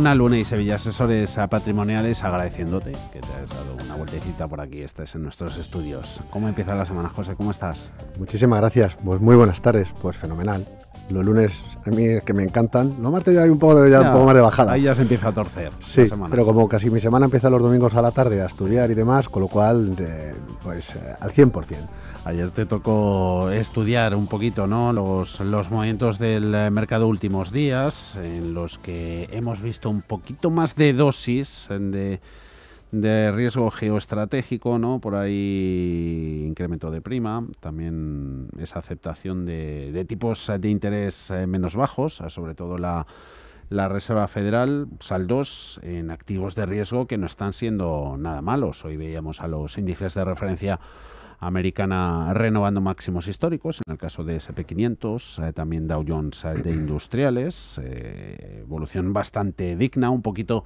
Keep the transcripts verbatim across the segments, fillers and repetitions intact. Una Luna y Sevilla Asesores Patrimoniales, agradeciéndote que te has dado una vueltecita por aquí, estés en nuestros estudios. ¿Cómo empieza la semana, José? ¿Cómo estás? Muchísimas gracias. Pues muy buenas tardes. Pues fenomenal. Los lunes a mí es que me encantan. Los martes ya hay un poco, ya, ya, un poco más de bajada. Ahí ya se empieza a torcer. Sí, pero como casi mi semana empieza los domingos a la tarde a estudiar y demás, con lo cual, eh, pues eh, al cien por cien. Ayer te tocó estudiar un poquito, ¿no?, los, los movimientos del mercado últimos días, en los que hemos visto un poquito más de dosis de, de riesgo geoestratégico, ¿no? Por ahí incremento de prima, también esa aceptación de, de tipos de interés menos bajos, sobre todo la... la Reserva Federal, saldos en activos de riesgo que no están siendo nada malos. Hoy veíamos a los índices de referencia americana renovando máximos históricos, en el caso de ese and pe quinientos, eh, también Dow Jones de industriales, eh, evolución bastante digna, un poquito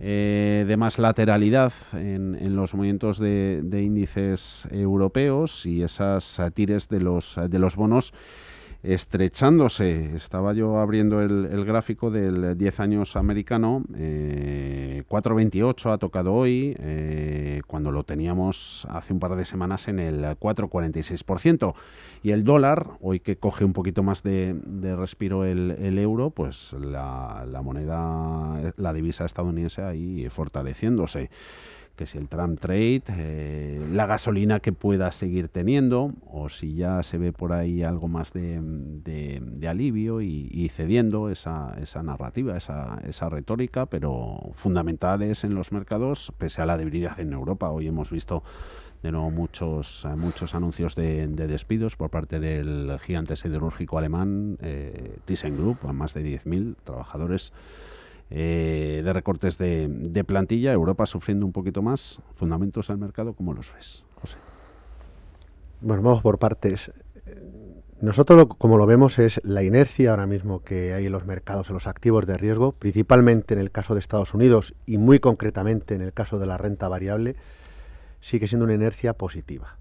eh, de más lateralidad en, en los movimientos de, de índices europeos y esas tires de los, de los bonos estrechándose. Estaba yo abriendo el, el gráfico del diez años americano, eh, cuatro veintiocho ha tocado hoy, eh, cuando lo teníamos hace un par de semanas en el cuatro cuarenta y seis por ciento. Y el dólar, hoy que coge un poquito más de, de respiro el, el euro, pues la, la moneda, la divisa estadounidense ahí fortaleciéndose. Que si el Trump trade, eh, la gasolina que pueda seguir teniendo, o si ya se ve por ahí algo más de, de, de alivio y, y cediendo esa, esa narrativa, esa, esa retórica, pero fundamentales en los mercados, pese a la debilidad en Europa. Hoy hemos visto de nuevo muchos, muchos anuncios de, de despidos por parte del gigante siderúrgico alemán, eh, Thyssen Group, a más de diez mil trabajadores. Eh, de recortes de, de plantilla, Europa sufriendo un poquito más. Fundamentos al mercado, ¿cómo los ves, José? Bueno, vamos por partes. Nosotros lo, como lo vemos es la inercia ahora mismo que hay en los mercados, en los activos de riesgo, principalmente en el caso de Estados Unidos y muy concretamente en el caso de la renta variable, sigue siendo una inercia positiva.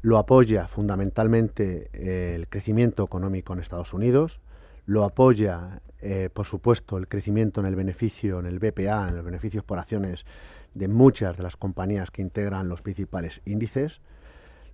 Lo apoya fundamentalmente eh, el crecimiento económico en Estados Unidos, lo apoya Eh, por supuesto, el crecimiento en el beneficio, en el be pe a, en los beneficios por acciones de muchas de las compañías que integran los principales índices.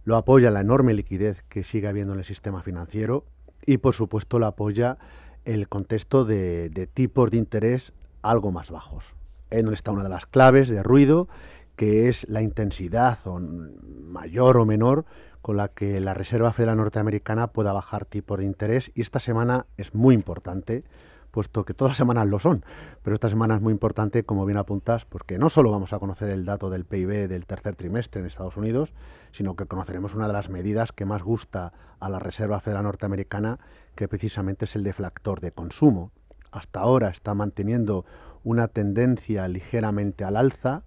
Lo apoya la enorme liquidez que sigue habiendo en el sistema financiero y, por supuesto, lo apoya el contexto de, de tipos de interés algo más bajos, en donde está una de las claves de ruido, que es la intensidad o mayor o menor con la que la Reserva Federal norteamericana pueda bajar tipos de interés. Y esta semana es muy importante, puesto que todas las semanas lo son, pero esta semana es muy importante, como bien apuntas, porque no solo vamos a conocer el dato del pe i be del tercer trimestre en Estados Unidos, sino que conoceremos una de las medidas que más gusta a la Reserva Federal norteamericana, que precisamente es el deflactor de consumo. Hasta ahora está manteniendo una tendencia ligeramente al alza,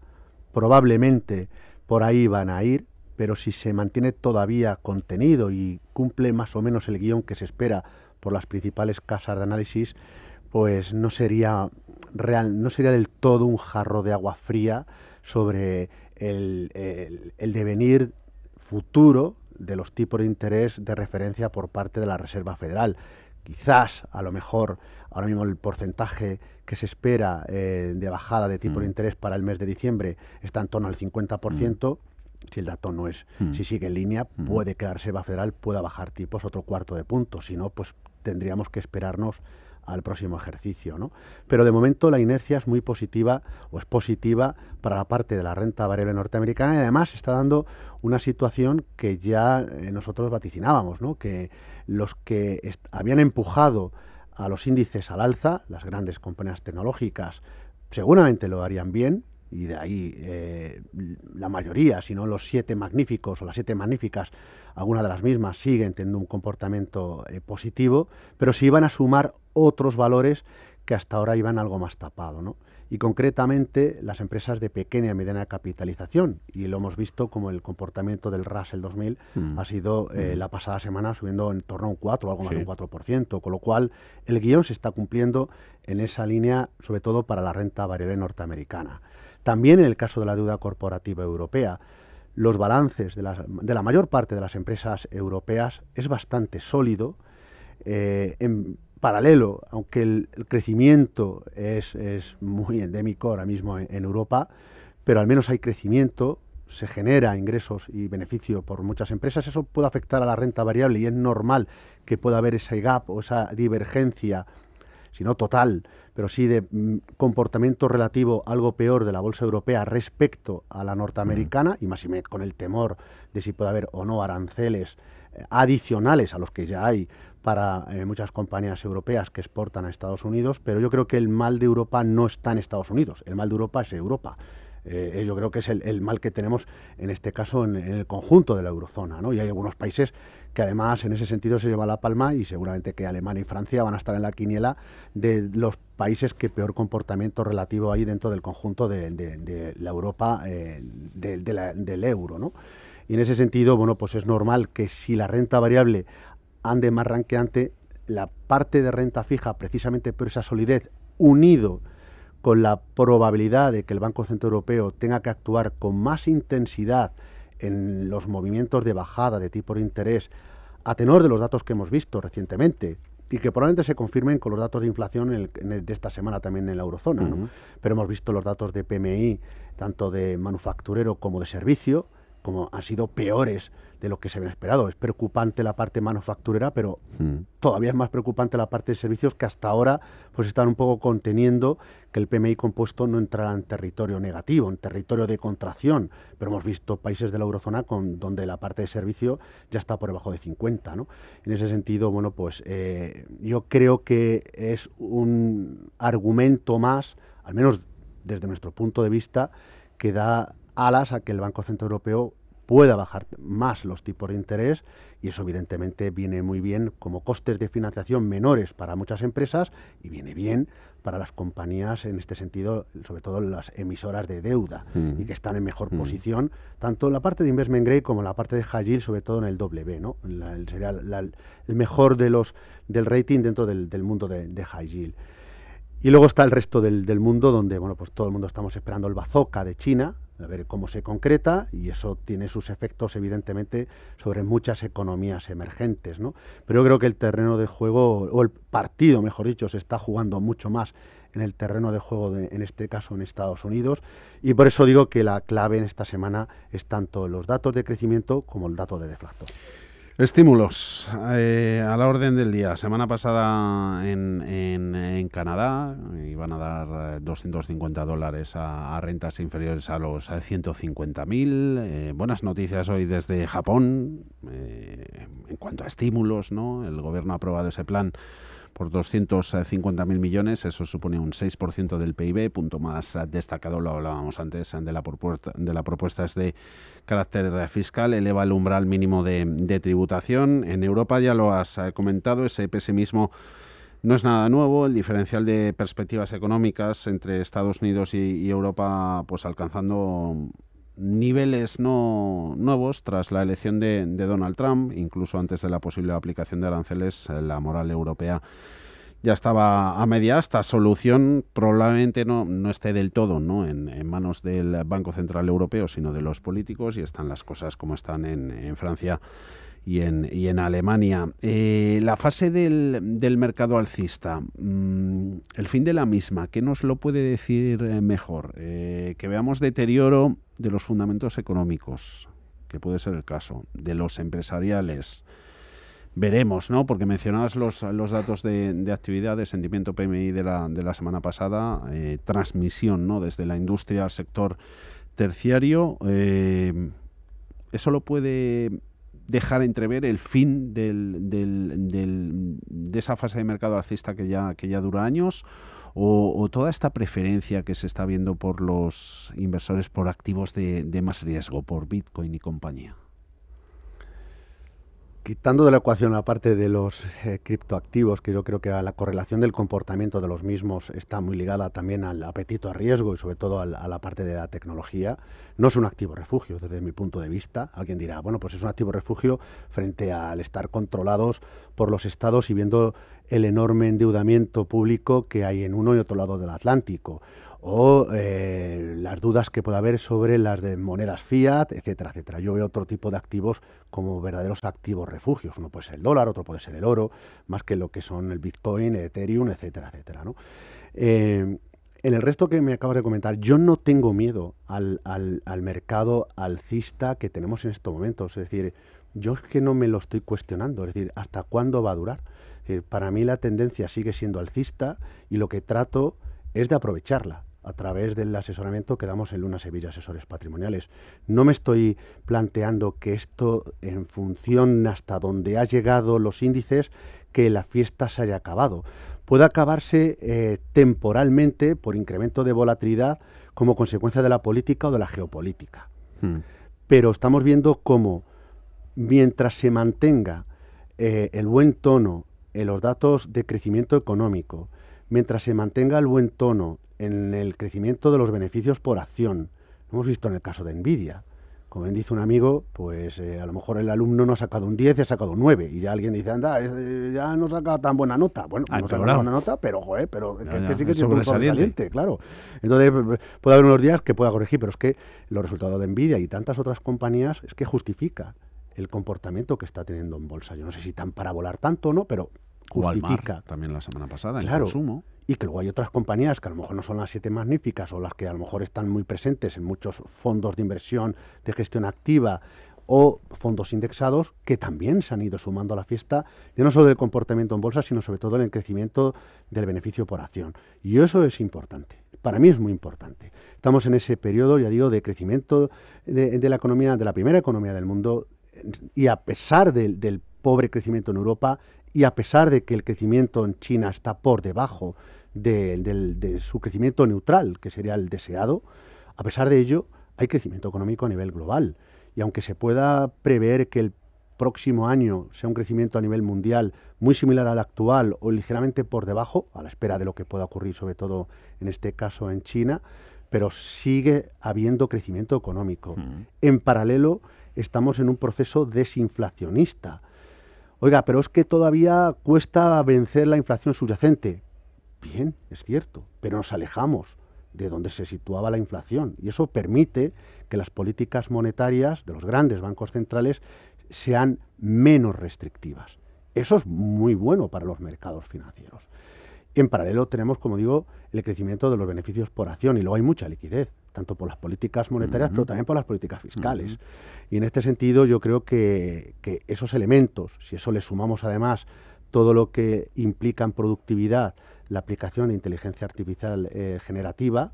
probablemente por ahí van a ir, pero si se mantiene todavía contenido y cumple más o menos el guión que se espera por las principales casas de análisis, pues no sería real, no sería del todo un jarro de agua fría sobre el, el, el devenir futuro de los tipos de interés de referencia por parte de la Reserva Federal. Quizás, a lo mejor, ahora mismo el porcentaje que se espera eh, de bajada de tipo mm. de interés para el mes de diciembre está en torno al cincuenta por ciento, mm. Si el dato no es, mm. si sigue en línea, mm. puede que la Reserva Federal pueda bajar tipos otro cuarto de punto. Si no, pues tendríamos que esperarnos al próximo ejercicio, ¿no? Pero de momento la inercia es muy positiva, o es positiva para la parte de la renta variable norteamericana, y además se está dando una situación que ya eh, nosotros vaticinábamos, ¿no? Que los que habían empujado a los índices al alza, las grandes compañías tecnológicas, seguramente lo harían bien, y de ahí eh, la mayoría, si no los siete magníficos o las siete magníficas, algunas de las mismas siguen teniendo un comportamiento eh, positivo, pero se iban a sumar otros valores que hasta ahora iban algo más tapado, ¿no? Y concretamente las empresas de pequeña y mediana capitalización, y lo hemos visto como el comportamiento del Russell dos mil mm. ha sido eh, mm. la pasada semana subiendo en torno a un cuatro, algo más sí. de un cuatro por ciento, con lo cual el guión se está cumpliendo en esa línea, sobre todo para la renta variable norteamericana. También en el caso de la deuda corporativa europea, los balances de, las, de la mayor parte de las empresas europeas es bastante sólido, eh, en, paralelo, aunque el, el crecimiento es, es muy endémico ahora mismo en, en Europa, pero al menos hay crecimiento, se genera ingresos y beneficio por muchas empresas, eso puede afectar a la renta variable y es normal que pueda haber ese gap o esa divergencia, si no total, pero sí de mm, comportamiento relativo algo peor de la bolsa europea respecto a la norteamericana, mm. y más y menos con el temor de si puede haber o no aranceles eh, adicionales a los que ya hay para eh, muchas compañías europeas que exportan a Estados Unidos, pero yo creo que el mal de Europa no está en Estados Unidos, el mal de Europa es Europa. Eh, yo creo que es el, el mal que tenemos en este caso en, en el conjunto de la eurozona, ¿no? Y hay algunos países que además en ese sentido se lleva la palma y seguramente que Alemania y Francia van a estar en la quiniela de los países que peor comportamiento relativo hay dentro del conjunto de, de, de la Europa eh, de, de la, del euro, ¿no? Y en ese sentido, bueno, pues es normal que si la renta variable ande más ranqueante, la parte de renta fija, precisamente por esa solidez, unido con la probabilidad de que el Banco Central Europeo tenga que actuar con más intensidad en los movimientos de bajada de tipo de interés, a tenor de los datos que hemos visto recientemente, y que probablemente se confirmen con los datos de inflación en el, en el de esta semana también en la eurozona, uh-huh. ¿no? Pero hemos visto los datos de P M I, tanto de manufacturero como de servicio, como han sido peores de lo que se habían esperado. Es preocupante la parte manufacturera, pero mm. todavía es más preocupante la parte de servicios, que hasta ahora pues están un poco conteniendo que el P M I compuesto no entrará en territorio negativo, en territorio de contracción, pero hemos visto países de la eurozona con, donde la parte de servicio ya está por debajo de cincuenta, ¿no? En ese sentido, bueno, pues eh, yo creo que es un argumento más, al menos desde nuestro punto de vista, que da alas a que el Banco Central Europeo pueda bajar más los tipos de interés, y eso evidentemente viene muy bien como costes de financiación menores para muchas empresas y viene bien para las compañías en este sentido, sobre todo las emisoras de deuda, mm. y que están en mejor mm. posición, tanto en la parte de investment grade como en la parte de high yield, sobre todo en el doble B, ¿no? La, el, sería la, el mejor de los, del rating dentro del, del mundo de, de high yield. Y luego está el resto del, del mundo, donde bueno, pues todo el mundo estamos esperando el bazooka de China, a ver cómo se concreta, y eso tiene sus efectos evidentemente sobre muchas economías emergentes, ¿no? Pero yo creo que el terreno de juego, o el partido mejor dicho, se está jugando mucho más en el terreno de juego, de, en este caso en Estados Unidos, y por eso digo que la clave en esta semana es tanto los datos de crecimiento como el dato de deflación. Estímulos eh, a la orden del día. Semana pasada en, en, en Canadá iban a dar doscientos cincuenta dólares a, a rentas inferiores a los ciento cincuenta mil. Eh, buenas noticias hoy desde Japón eh, en cuanto a estímulos, ¿no? El gobierno ha aprobado ese plan por doscientos cincuenta mil millones, eso supone un seis por ciento del P I B, punto más destacado, lo hablábamos antes, de la propuesta, de la propuesta es de carácter fiscal, eleva el umbral mínimo de, de tributación. En Europa ya lo has comentado, ese pesimismo no es nada nuevo, el diferencial de perspectivas económicas entre Estados Unidos y, y Europa pues alcanzando niveles no nuevos tras la elección de, de Donald Trump, incluso antes de la posible aplicación de aranceles, la moral europea ya estaba a medias. Esta solución probablemente no, no esté del todo, ¿no?, en, en manos del Banco Central Europeo, sino de los políticos, y están las cosas como están en, en Francia y en, y en Alemania. Eh, la fase del, del mercado alcista, mmm, el fin de la misma, ¿qué nos lo puede decir mejor? Eh, que veamos deterioro de los fundamentos económicos, que puede ser el caso, de los empresariales. Veremos, ¿no? Porque mencionabas los, los datos de, de actividad, de sentimiento P M I de la, de la semana pasada, eh, transmisión, ¿no?, desde la industria al sector terciario. Eh, ¿Eso lo puede dejar entrever el fin del, del, del, de esa fase de mercado alcista que ya, que ya dura años? O, o toda esta preferencia que se está viendo por los inversores por activos de, de más riesgo, por Bitcoin y compañía? Quitando de la ecuación la parte de los eh, criptoactivos, que yo creo que la correlación del comportamiento de los mismos está muy ligada también al apetito a riesgo y sobre todo a la, a la parte de la tecnología, no es un activo refugio desde mi punto de vista. Alguien dirá, bueno, pues es un activo refugio frente al estar controlados por los estados y viendo el enorme endeudamiento público que hay en uno y otro lado del Atlántico, o eh, las dudas que pueda haber sobre las de monedas fiat, etcétera, etcétera. Yo veo otro tipo de activos como verdaderos activos refugios. Uno puede ser el dólar, otro puede ser el oro, más que lo que son el Bitcoin, Ethereum, etcétera, etcétera, ¿no? Eh, en el resto que me acabas de comentar, yo no tengo miedo al, al, al mercado alcista que tenemos en estos momentos. Es decir, yo es que no me lo estoy cuestionando. Es decir, ¿hasta cuándo va a durar? Es decir, para mí la tendencia sigue siendo alcista y lo que trato es de aprovecharla a través del asesoramiento que damos en Luna&Sevilla Asesores Patrimoniales. No me estoy planteando que esto, en función hasta donde han llegado los índices, que la fiesta se haya acabado. Puede acabarse eh, temporalmente por incremento de volatilidad como consecuencia de la política o de la geopolítica. Hmm. Pero estamos viendo cómo, mientras se mantenga eh, el buen tono en los datos de crecimiento económico, mientras se mantenga el buen tono en el crecimiento de los beneficios por acción, lo hemos visto en el caso de NVIDIA. Como bien dice un amigo, pues eh, a lo mejor el alumno no ha sacado un diez, ha sacado un nueve. Y ya alguien dice, anda, ya no saca tan buena nota. Bueno, Ay, no saca tan buena nota, pero joder, pero no, que, no, que sí que es sobresaliente, claro. Entonces, puede haber unos días que pueda corregir, pero es que los resultados de NVIDIA y tantas otras compañías es que justifica el comportamiento que está teniendo en bolsa. Yo no sé si tan para volar tanto o no, pero justifica. Walmart, también la semana pasada, claro, en consumo. Y que luego hay otras compañías que a lo mejor no son las siete magníficas o las que a lo mejor están muy presentes en muchos fondos de inversión de gestión activa o fondos indexados que también se han ido sumando a la fiesta, ya no solo del comportamiento en bolsa, sino sobre todo del crecimiento del beneficio por acción. Y eso es importante. Para mí es muy importante. Estamos en ese periodo, ya digo, de crecimiento de, de la economía, de la primera economía del mundo, y a pesar de, del pobre crecimiento en Europa, y a pesar de que el crecimiento en China está por debajo de, de, de su crecimiento neutral, que sería el deseado, a pesar de ello hay crecimiento económico a nivel global. Y aunque se pueda prever que el próximo año sea un crecimiento a nivel mundial muy similar al actual o ligeramente por debajo, a la espera de lo que pueda ocurrir, sobre todo en este caso en China, pero sigue habiendo crecimiento económico. Mm. En paralelo, estamos en un proceso desinflacionista. Oiga, pero es que todavía cuesta vencer la inflación subyacente. Bien, es cierto, pero nos alejamos de donde se situaba la inflación y eso permite que las políticas monetarias de los grandes bancos centrales sean menos restrictivas. Eso es muy bueno para los mercados financieros. En paralelo tenemos, como digo, el crecimiento de los beneficios por acción y luego hay mucha liquidez, tanto por las políticas monetarias, uh-huh, pero también por las políticas fiscales. Uh-huh. Y en este sentido yo creo que, que esos elementos, si eso le sumamos además todo lo que implica en productividad, la aplicación de inteligencia artificial eh, generativa,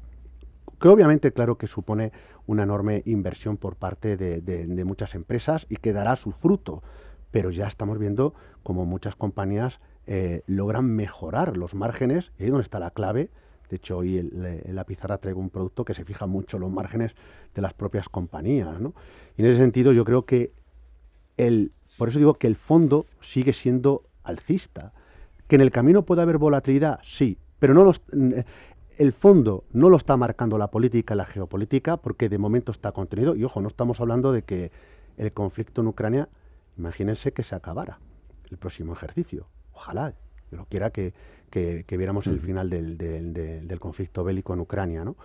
que obviamente, claro, que supone una enorme inversión por parte de, de, de muchas empresas y que dará su fruto, pero ya estamos viendo como muchas compañías eh, logran mejorar los márgenes, y ahí es donde está la clave. De hecho, hoy en la pizarra traigo un producto que se fija mucho los márgenes de las propias compañías, ¿no? Y en ese sentido yo creo que, el, por eso digo que el fondo sigue siendo alcista. Que en el camino puede haber volatilidad, sí, pero no los, el fondo no lo está marcando la política y la geopolítica porque de momento está contenido. Y ojo, no estamos hablando de que el conflicto en Ucrania, imagínense que se acabara el próximo ejercicio, ojalá. Yo lo quiera que, que, que viéramos el final del, del, del, del conflicto bélico en Ucrania, ¿no?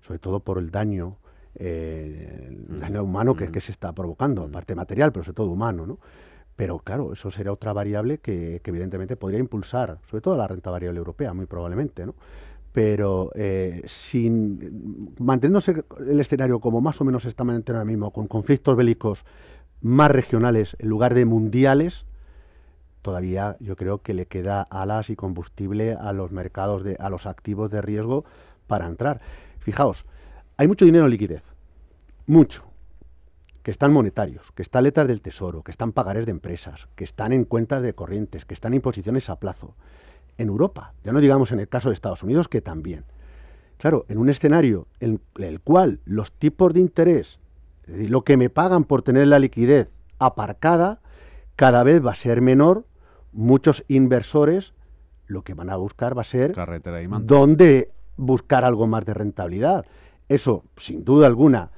Sobre todo por el daño, eh, el daño humano que, que se está provocando, parte material, pero sobre todo humano, ¿no? Pero claro, eso sería otra variable que, que evidentemente podría impulsar, sobre todo la renta variable europea, muy probablemente, ¿no? Pero eh, sin manteniéndose el escenario como más o menos se está manteniendo ahora mismo, con conflictos bélicos más regionales en lugar de mundiales, todavía yo creo que le queda alas y combustible a los mercados, de, a los activos de riesgo para entrar. Fijaos, hay mucho dinero en liquidez, mucho, que están monetarios, que están letras del tesoro, que están pagarés de empresas, que están en cuentas de corrientes, que están en posiciones a plazo. En Europa, ya no digamos en el caso de Estados Unidos, que también. Claro, en un escenario en el cual los tipos de interés, es decir, lo que me pagan por tener la liquidez aparcada, cada vez va a ser menor. Muchos inversores lo que van a buscar va a ser dónde buscar algo más de rentabilidad. Eso, sin duda alguna,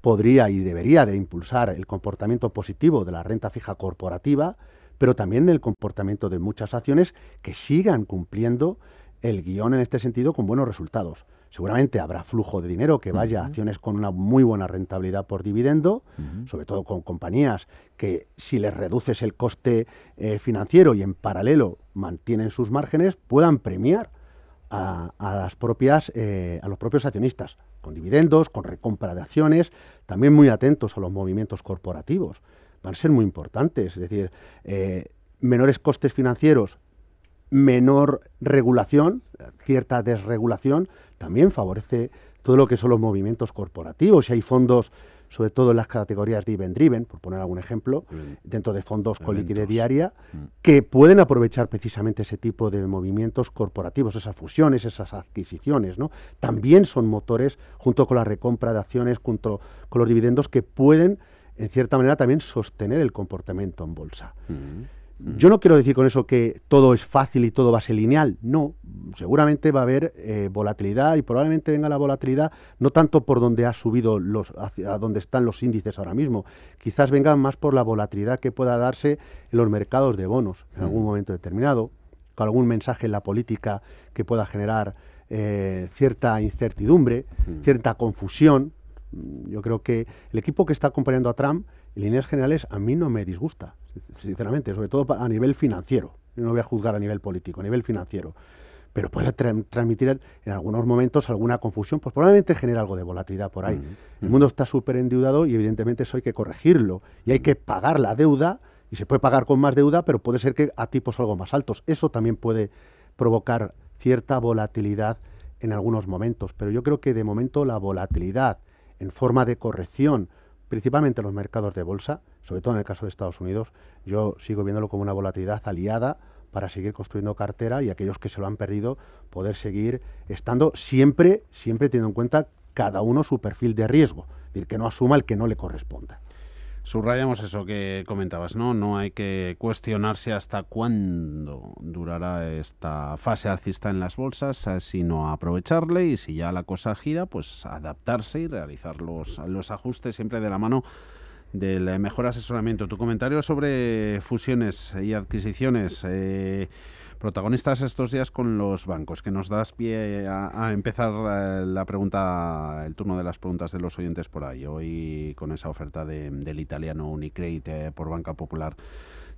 podría y debería de impulsar el comportamiento positivo de la renta fija corporativa, pero también en el comportamiento de muchas acciones que sigan cumpliendo el guión en este sentido con buenos resultados. Seguramente habrá flujo de dinero que vaya a acciones con una muy buena rentabilidad por dividendo, uh-huh. sobre todo con compañías que si les reduces el coste eh, financiero y en paralelo mantienen sus márgenes, puedan premiar a, a, las propias, eh, a los propios accionistas con dividendos, con recompra de acciones, también muy atentos a los movimientos corporativos. Van a ser muy importantes, es decir, eh, menores costes financieros, menor regulación, cierta desregulación, también favorece todo lo que son los movimientos corporativos. Si hay fondos, sobre todo en las categorías de event driven, por poner algún ejemplo, mm. dentro de fondos Eventos. con liquidez diaria, mm. que pueden aprovechar precisamente ese tipo de movimientos corporativos, esas fusiones, esas adquisiciones, ¿no? También son motores, junto con la recompra de acciones, junto con los dividendos, que pueden, en cierta manera, también sostener el comportamiento en bolsa. Mm. Yo no quiero decir con eso que todo es fácil y todo va a ser lineal, no, seguramente va a haber eh, volatilidad y probablemente venga la volatilidad no tanto por donde ha subido, los, hacia donde están los índices ahora mismo, quizás venga más por la volatilidad que pueda darse en los mercados de bonos en algún momento determinado, con algún mensaje en la política que pueda generar eh, cierta incertidumbre, cierta confusión. Yo creo que el equipo que está acompañando a Trump, en líneas generales, a mí no me disgusta, sinceramente, sobre todo a nivel financiero. Yo no voy a juzgar a nivel político, a nivel financiero. Pero puede tra transmitir en algunos momentos alguna confusión, pues probablemente genera algo de volatilidad por ahí. Mm-hmm. El mundo está súper endeudado y evidentemente eso hay que corregirlo. Y hay que pagar la deuda, y se puede pagar con más deuda, pero puede ser que a tipos algo más altos. Eso también puede provocar cierta volatilidad en algunos momentos. Pero yo creo que de momento la volatilidad en forma de corrección, principalmente en los mercados de bolsa, sobre todo en el caso de Estados Unidos, yo sigo viéndolo como una volatilidad aliada para seguir construyendo cartera y aquellos que se lo han perdido poder seguir estando siempre, siempre teniendo en cuenta cada uno su perfil de riesgo, es decir, que no asuma el que no le corresponda. Subrayamos eso que comentabas, ¿no? No hay que cuestionarse hasta cuándo durará esta fase alcista en las bolsas, sino aprovecharle y si ya la cosa gira, pues adaptarse y realizar los, los ajustes siempre de la mano del mejor asesoramiento. Tu comentario sobre fusiones y adquisiciones, eh, protagonistas estos días con los bancos, que nos das pie a, a empezar la pregunta, el turno de las preguntas de los oyentes por ahí. Hoy con esa oferta de, del italiano Unicredit eh, por Banca Popular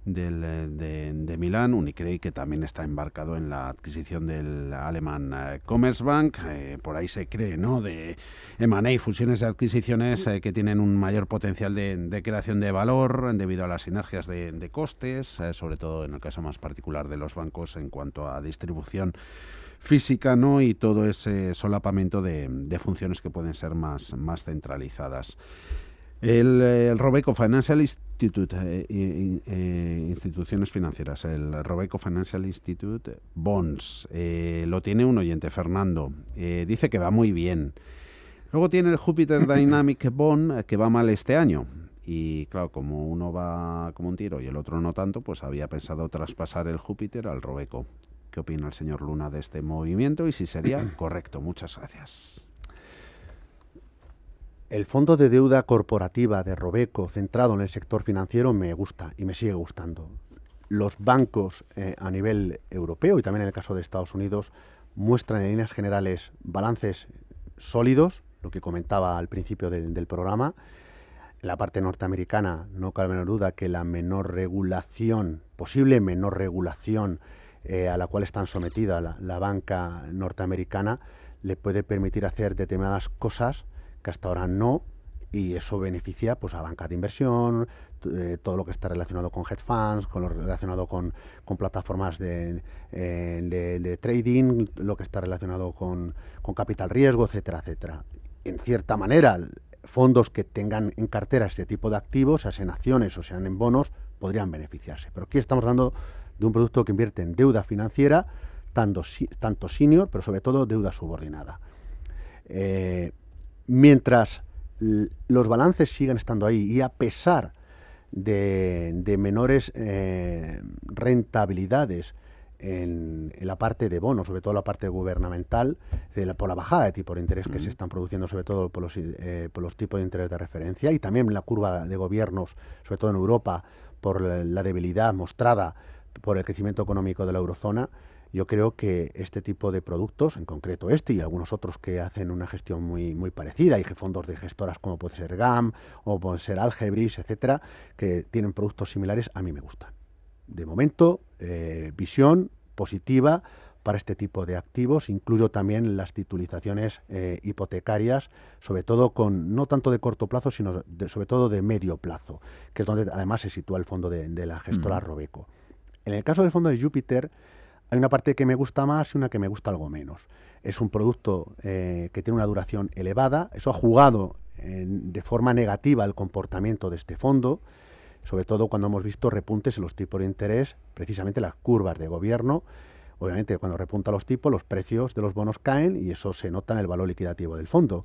del, de, de Milán, Unicredit que también está embarcado en la adquisición del alemán eh, Commerzbank, eh, por ahí se cree, ¿no?, de M and A y fusiones de adquisiciones eh, que tienen un mayor potencial de, de creación de valor debido a las sinergias de, de costes, eh, sobre todo en el caso más particular de los bancos en cuanto a distribución física, ¿no?, y todo ese solapamiento de, de funciones que pueden ser más, más centralizadas. El, el Robeco Financial Institute, eh, eh, eh, instituciones financieras, el Robeco Financial Institute Bonds, eh, lo tiene un oyente, Fernando, eh, dice que va muy bien. Luego tiene el Jupiter Dynamic Bond, que va mal este año. Y claro, como uno va como un tiro y el otro no tanto, pues había pensado traspasar el Júpiter al Robeco. ¿Qué opina el señor Luna de este movimiento y si sería correcto? Muchas gracias. El fondo de deuda corporativa de Robeco, centrado en el sector financiero, me gusta y me sigue gustando. Los bancos eh, a nivel europeo y también en el caso de Estados Unidos muestran en líneas generales balances sólidos, lo que comentaba al principio del, del programa. En la parte norteamericana no cabe menor duda que la menor regulación, posible menor regulación eh, a la cual están sometida la, la banca norteamericana, le puede permitir hacer determinadas cosas que hasta ahora no, y eso beneficia pues a banca de inversión, eh, todo lo que está relacionado con hedge funds, con lo relacionado con, con plataformas de, eh, de, de trading, lo que está relacionado con, con capital riesgo, etcétera, etcétera. En cierta manera, fondos que tengan en cartera este tipo de activos, sea en acciones o sean en bonos, podrían beneficiarse. Pero aquí estamos hablando de un producto que invierte en deuda financiera, tanto, tanto senior, pero sobre todo deuda subordinada. Eh, Mientras los balances sigan estando ahí y a pesar de, de menores eh, rentabilidades en, en la parte de bonos, sobre todo la parte gubernamental, de la, por la bajada de tipo de interés que [S2] Mm. [S1] Se están produciendo, sobre todo por los, eh, por los tipos de interés de referencia y también la curva de gobiernos, sobre todo en Europa, por la debilidad mostrada por el crecimiento económico de la eurozona, yo creo que este tipo de productos, en concreto este y algunos otros que hacen una gestión muy, muy parecida, hay fondos de gestoras como puede ser GAM o puede ser Algebris, etcétera, que tienen productos similares, a mí me gustan. De momento, eh, visión positiva para este tipo de activos, incluyo también las titulizaciones eh, hipotecarias, sobre todo con, no tanto de corto plazo, sino de, sobre todo de medio plazo, que es donde además se sitúa el fondo de, de la gestora mm. Robeco. En el caso del fondo de Júpiter, hay una parte que me gusta más y una que me gusta algo menos. Es un producto eh, que tiene una duración elevada. Eso ha jugado eh, de forma negativa el comportamiento de este fondo, sobre todo cuando hemos visto repuntes en los tipos de interés, precisamente las curvas de gobierno. Obviamente, cuando repunta los tipos, los precios de los bonos caen y eso se nota en el valor liquidativo del fondo.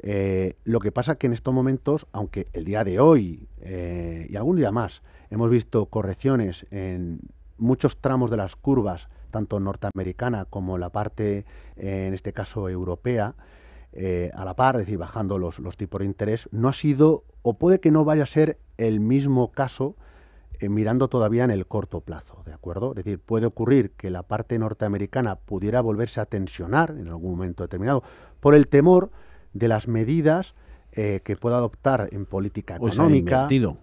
Eh, lo que pasa que en estos momentos, aunque el día de hoy eh, y algún día más, hemos visto correcciones en muchos tramos de las curvas, tanto norteamericana como la parte, eh, en este caso, europea, eh, a la par, es decir, bajando los, los tipos de interés, no ha sido, o puede que no vaya a ser el mismo caso, eh, mirando todavía en el corto plazo, ¿de acuerdo? Es decir, puede ocurrir que la parte norteamericana pudiera volverse a tensionar en algún momento determinado por el temor de las medidas eh, que pueda adoptar en política económica. Pues ha invertido.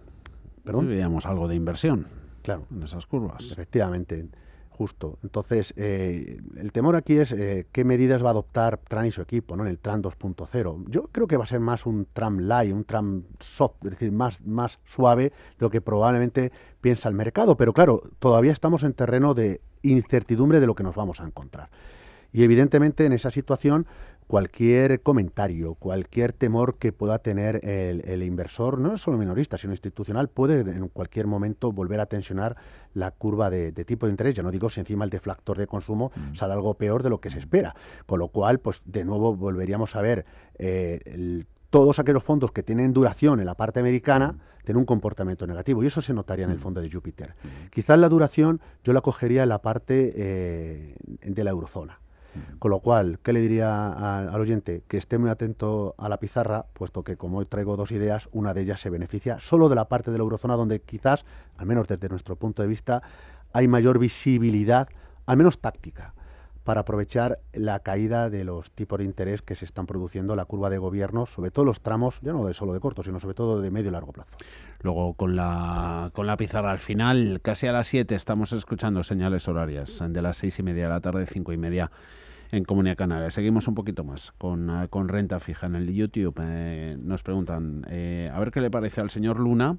¿Perdón? Veíamos algo de inversión, claro, en esas curvas. Efectivamente. Justo. Entonces, eh, el temor aquí es eh, qué medidas va a adoptar Trump y su equipo, ¿no? En el Trump dos punto cero. Yo creo que va a ser más un Trump light, un Trump soft, es decir, más, más suave de lo que probablemente piensa el mercado. Pero claro, todavía estamos en terreno de incertidumbre de lo que nos vamos a encontrar. Y evidentemente en esa situación, cualquier comentario, cualquier temor que pueda tener el, el inversor, no solo minorista, sino institucional, puede en cualquier momento volver a tensionar la curva de, de tipo de interés. Ya no digo si encima el deflactor de consumo mm. sale algo peor de lo que se espera. Con lo cual, pues de nuevo volveríamos a ver eh, el, todos aquellos fondos que tienen duración en la parte americana mm. tienen un comportamiento negativo. Y eso se notaría mm. en el fondo de Júpiter. Mm. Quizás la duración yo la cogería en la parte eh, de la eurozona. Con lo cual, ¿qué le diría a, al oyente? Que esté muy atento a la pizarra, puesto que como hoy traigo dos ideas, una de ellas se beneficia solo de la parte de la eurozona, donde quizás, al menos desde nuestro punto de vista, hay mayor visibilidad, al menos táctica, para aprovechar la caída de los tipos de interés que se están produciendo, la curva de gobierno, sobre todo los tramos, ya no de solo de corto, sino sobre todo de medio y largo plazo. Luego, con la, con la pizarra al final, casi a las siete, estamos escuchando señales horarias, de las seis y media de la tarde, cinco y media en Comunidad Canaria. Seguimos un poquito más con, con renta fija en el YouTube. Eh, nos preguntan, eh, a ver qué le parece al señor Luna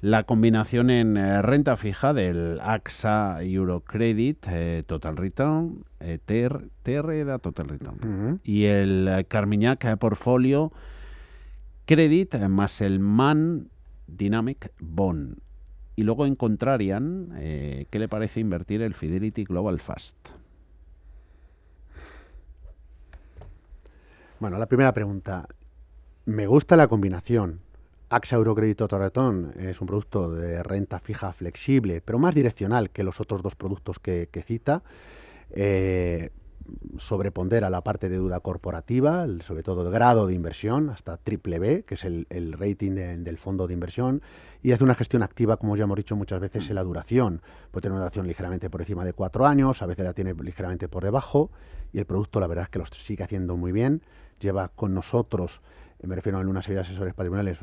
la combinación en eh, renta fija del A X A Euro Credit eh, Total Return, eh, T R E D A Total Return, uh-huh. y el eh, Carmiñac Portfolio Credit eh, más el M A N Dynamic Bond. Y luego encontrarían, eh, ¿qué le parece invertir el Fidelity Global Fast? Bueno, la primera pregunta. Me gusta la combinación. A X A Euro Credit Total Return es un producto de renta fija flexible, pero más direccional que los otros dos productos que, que cita. Eh, sobrepondera la parte de deuda corporativa, el, sobre todo el grado de inversión, hasta triple B, que es el, el rating de, del fondo de inversión, y hace una gestión activa, como ya hemos dicho muchas veces, en la duración. Puede tener una duración ligeramente por encima de cuatro años, a veces la tiene ligeramente por debajo, y el producto la verdad es que lo sigue haciendo muy bien. Lleva con nosotros, me refiero a Luna&Sevilla Asesores Patrimoniales,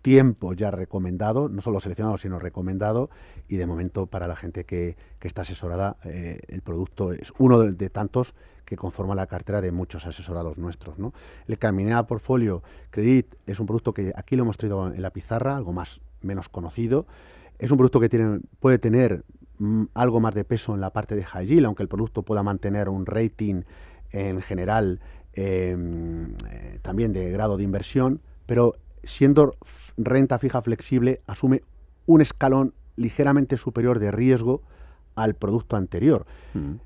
tiempo ya recomendado, no solo seleccionado, sino recomendado, y de momento para la gente que, que está asesorada, eh, el producto es uno de, de tantos que conforma la cartera de muchos asesorados nuestros, ¿no? El Carmiñac Portfolio Credit es un producto que aquí lo hemos traído en la pizarra, algo más menos conocido. Es un producto que tiene, puede tener mm, algo más de peso en la parte de high yield, aunque el producto pueda mantener un rating en general Eh, eh, también de grado de inversión, pero siendo renta fija flexible asume un escalón ligeramente superior de riesgo al producto anterior. Mm.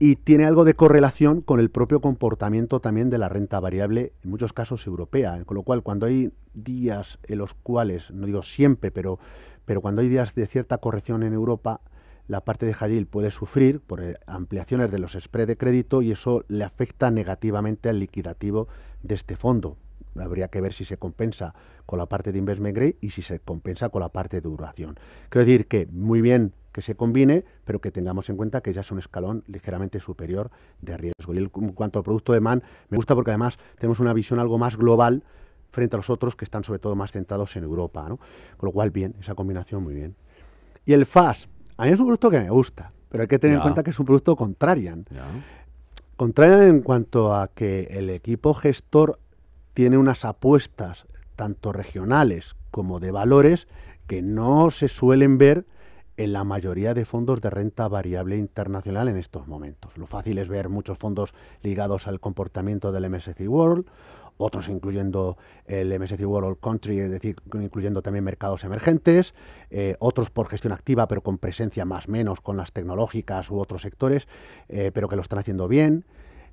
Y tiene algo de correlación con el propio comportamiento también de la renta variable, en muchos casos europea, con lo cual cuando hay días en los cuales, no digo siempre, pero, pero cuando hay días de cierta corrección en Europa, la parte de high yield puede sufrir por ampliaciones de los spreads de crédito y eso le afecta negativamente al liquidativo de este fondo. habría que ver si se compensa con la parte de investment grade y si se compensa con la parte de duración. Quiero decir que muy bien que se combine, pero que tengamos en cuenta que ya es un escalón ligeramente superior de riesgo. Y el, en cuanto al producto de M A N, me gusta porque además tenemos una visión algo más global frente a los otros que están sobre todo más centrados en Europa, ¿no? Con lo cual, bien, esa combinación muy bien. Y el F A S, a mí es un producto que me gusta, pero hay que tener yeah. en cuenta que es un producto contrarian. Yeah. Contrarian en cuanto a que el equipo gestor tiene unas apuestas tanto regionales como de valores que no se suelen ver en la mayoría de fondos de renta variable internacional en estos momentos. Lo fácil es ver muchos fondos ligados al comportamiento del M S C I World, otros incluyendo el M S C I World All Country, es decir, incluyendo también mercados emergentes, eh, otros por gestión activa, pero con presencia más o menos con las tecnológicas u otros sectores, eh, pero que lo están haciendo bien.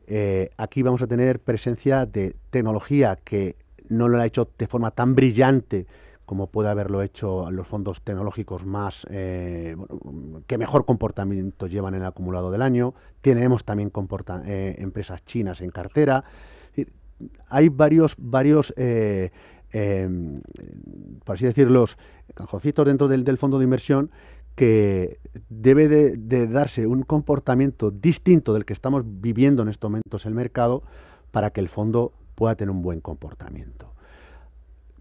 Eh, aquí vamos a tener presencia de tecnología que no lo ha hecho de forma tan brillante como puede haberlo hecho los fondos tecnológicos más eh, que mejor comportamiento llevan en el acumulado del año. Tenemos también eh, empresas chinas en cartera. Hay varios, varios eh, eh, por así decirlo, cajoncitos dentro del, del fondo de inversión que debe de, de darse un comportamiento distinto del que estamos viviendo en estos momentos el mercado para que el fondo pueda tener un buen comportamiento.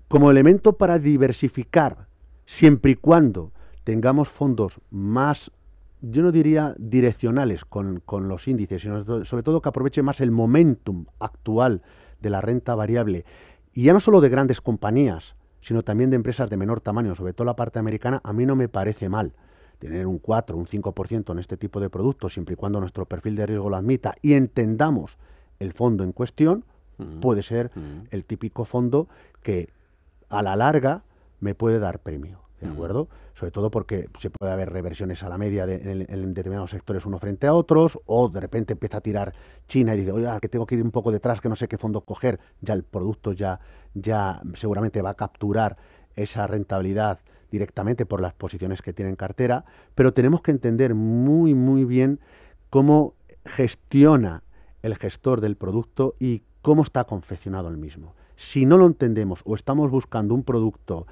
Como elemento para diversificar, siempre y cuando tengamos fondos más, yo no diría direccionales con, con los índices, sino sobre todo que aproveche más el momentum actual de la renta variable, y ya no solo de grandes compañías, sino también de empresas de menor tamaño, sobre todo la parte americana, a mí no me parece mal tener un cuatro, un cinco por ciento en este tipo de productos, siempre y cuando nuestro perfil de riesgo lo admita y entendamos el fondo en cuestión, mm. puede ser mm. el típico fondo que a la larga me puede dar premio, ¿de acuerdo? Mm. Sobre todo porque se puede haber reversiones a la media de, en, en determinados sectores uno frente a otros, o de repente empieza a tirar China y dice, oiga, que tengo que ir un poco detrás, que no sé qué fondo coger, ya el producto ya, ya seguramente va a capturar esa rentabilidad directamente por las posiciones que tiene en cartera, pero tenemos que entender muy, muy bien cómo gestiona el gestor del producto y cómo está confeccionado el mismo. Si no lo entendemos o estamos buscando un producto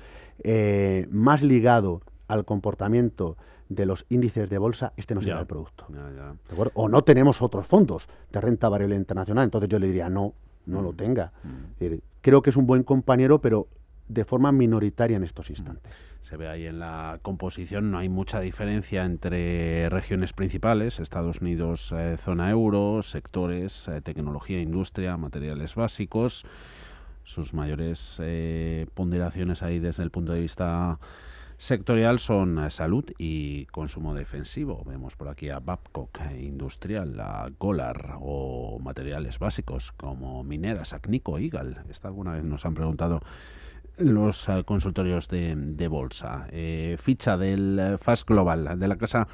eh, más ligado al comportamiento de los índices de bolsa, este no será yeah. el producto. Yeah, yeah. ¿De acuerdo? O no tenemos otros fondos de renta variable internacional, entonces yo le diría no, no mm. lo tenga. Mm. Creo que es un buen compañero, pero de forma minoritaria en estos instantes. Se ve ahí en la composición, no hay mucha diferencia entre regiones principales, Estados Unidos, eh, zona euro, sectores, eh, tecnología, industria, materiales básicos. Sus mayores eh, ponderaciones ahí desde el punto de vista sectorial son salud y consumo defensivo. Vemos por aquí a Babcock, Industrial, a Golar o materiales básicos como mineras, Acnico, Igal. Esta alguna vez nos han preguntado los eh, consultorios de, de bolsa. Eh, ficha del Fast Global, de la casa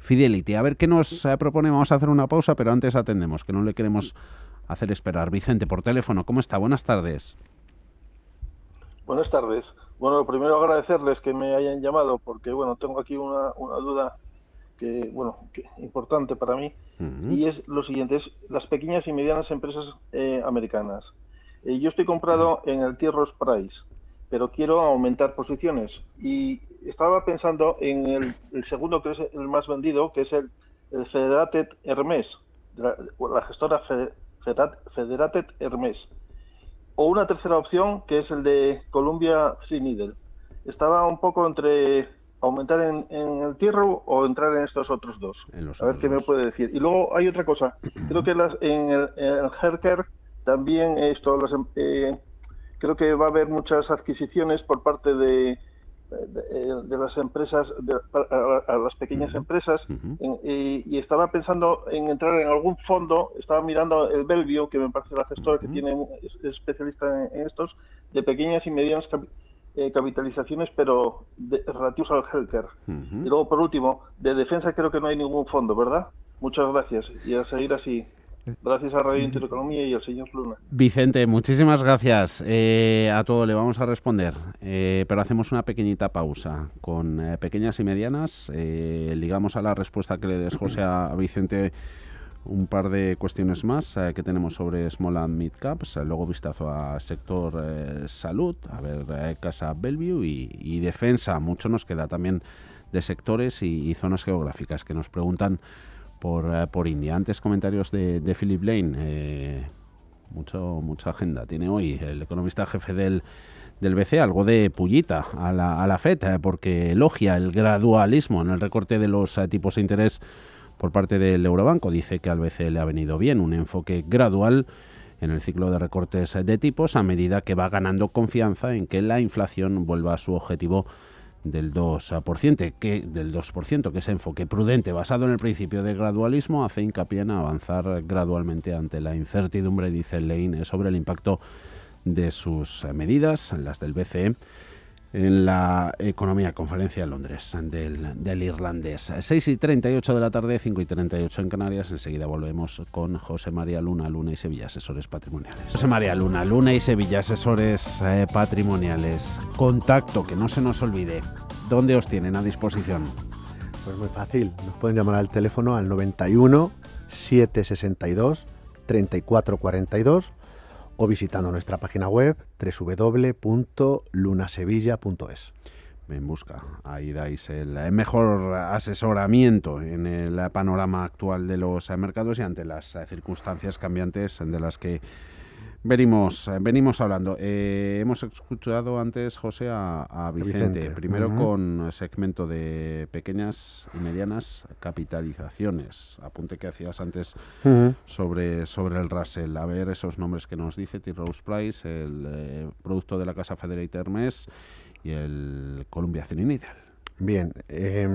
Fidelity. A ver qué nos eh, propone. Vamos a hacer una pausa, pero antes atendemos, que no le queremos hacer esperar. Vicente, por teléfono, ¿cómo está? Buenas tardes. Buenas tardes. Bueno, primero agradecerles que me hayan llamado porque, bueno, tengo aquí una, una duda que, bueno, que importante para mí uh-huh. y es lo siguiente, es las pequeñas y medianas empresas eh, americanas. Eh, yo estoy comprado uh-huh. en el T. Rowe Price, pero quiero aumentar posiciones y estaba pensando en el, el segundo que es el más vendido, que es el, el Federated Hermes, la, la gestora Fed, Federated Hermes, o una tercera opción que es el de Columbia Threadneedle. Estaba un poco entre aumentar en, en el T-Rowe o entrar en estos otros dos, a ver qué me puede decir. Y luego hay otra cosa, creo que las, en el, el Herker también esto las, eh, creo que va a haber muchas adquisiciones por parte de De, de las empresas, de, a, a las pequeñas uh-huh. empresas, uh-huh. en, y, y estaba pensando en entrar en algún fondo, estaba mirando el Bellevue, que me parece la gestora uh-huh. que tiene es, es especialista en, en estos, de pequeñas y medianas cap, eh, capitalizaciones, pero de, relativos al healthcare. Uh-huh. Y luego, por último, de defensa creo que no hay ningún fondo, ¿verdad? Muchas gracias, y a seguir así. Gracias a Radio Intereconomía y al señor Luna. Vicente, muchísimas gracias. Eh, a todo le vamos a responder, eh, pero hacemos una pequeñita pausa. Con eh, pequeñas y medianas, eh, ligamos a la respuesta que le des, José, a Vicente un par de cuestiones más eh, que tenemos sobre Small and Mid Caps, luego vistazo a sector eh, salud, a ver eh, casa Bellevue y, y defensa. Mucho nos queda también de sectores y, y zonas geográficas que nos preguntan por, eh, por India. Antes comentarios de, de Philip Lane, eh, mucho, mucha agenda tiene hoy el economista jefe del del B C E, algo de pullita a la, a la F E D, eh, porque elogia el gradualismo en el recorte de los eh, tipos de interés por parte del Eurobanco. Dice que al B C E le ha venido bien un enfoque gradual en el ciclo de recortes eh, de tipos a medida que va ganando confianza en que la inflación vuelva a su objetivo del dos por ciento, que, del dos por ciento, que ese enfoque prudente basado en el principio de gradualismo hace hincapié en avanzar gradualmente ante la incertidumbre, dice Lane, sobre el impacto de sus medidas, las del B C E, en la economía. Conferencia en Londres del, del irlandés. seis y treinta y ocho de la tarde, cinco y treinta y ocho en Canarias. Enseguida volvemos con José Mª Luna, Luna y Sevilla, asesores patrimoniales. José Mª Luna, Luna y Sevilla, asesores eh, patrimoniales. Contacto, que no se nos olvide. ¿Dónde os tienen a disposición? Pues muy fácil. Nos pueden llamar al teléfono al noventa y uno, setecientos sesenta y dos, treinta y cuatro cuarenta y dos o visitando nuestra página web doble u doble u doble u punto luna sevilla punto es. En busca, ahí dais el mejor asesoramiento en el panorama actual de los mercados y ante las circunstancias cambiantes de las que venimos, venimos hablando. Eh, hemos escuchado antes, José, a, a Vicente, Vicente, primero uh-huh. con segmento de pequeñas y medianas capitalizaciones. Apunte que hacías antes uh-huh. sobre, sobre el Russell. A ver esos nombres que nos dice: T. Rowe Price, el eh, producto de la casa Federated Hermes y el Columbia Threadneedle. Bien. Eh,